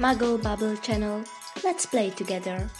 Muggle Bubble Channel. Let's play together.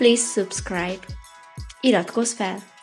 Please subscribe. Iratkozz fel!